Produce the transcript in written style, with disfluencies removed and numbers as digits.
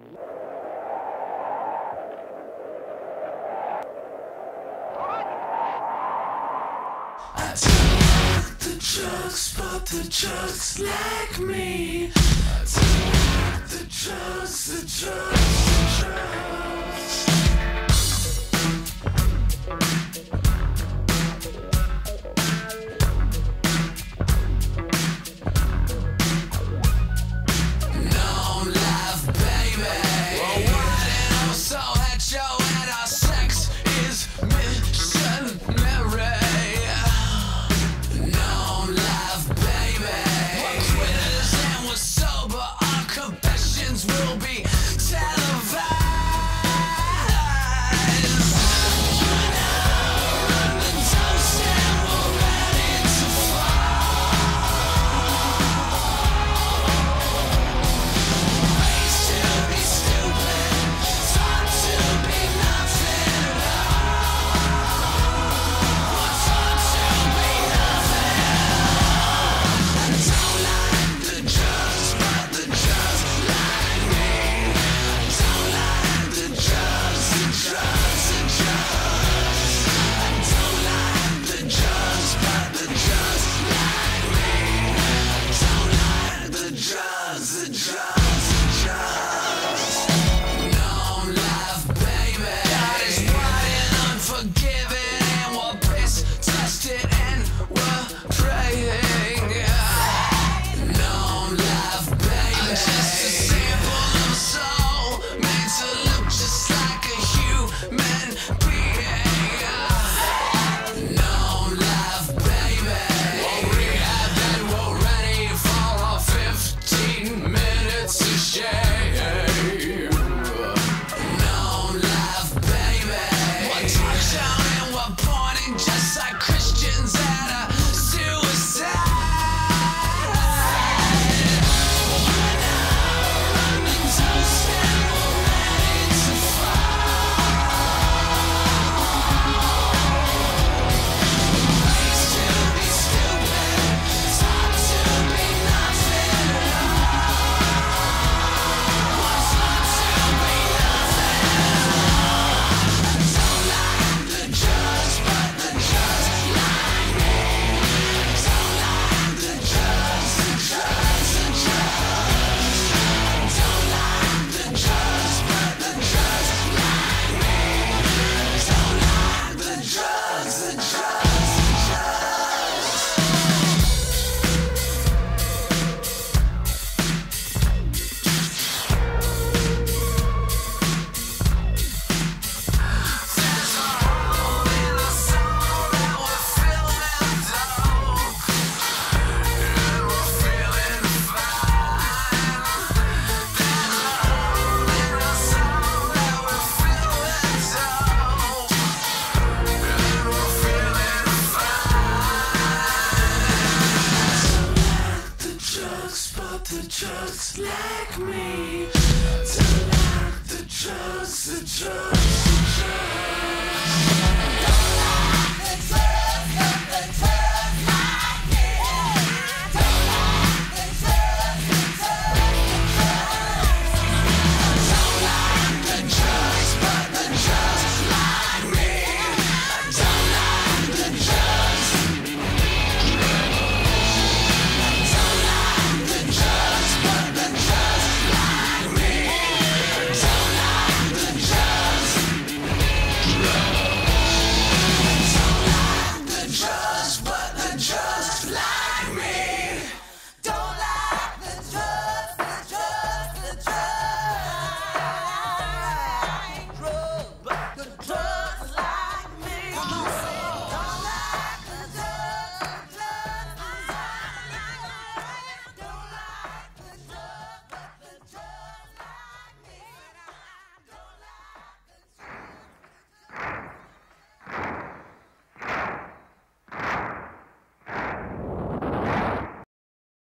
I don't like the drugs, but the drugs like me. I don't like the drugs, the drugs, the drugs. The drugs like me. I don't like the drugs, the drugs.